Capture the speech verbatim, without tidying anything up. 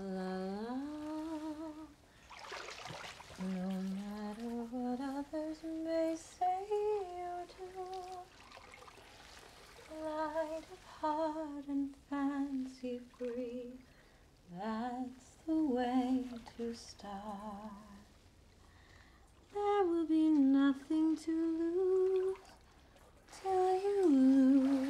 love. No matter what others may say or do, light of heart and fancy free, that's the way to start. There will be nothing to lose till you lose.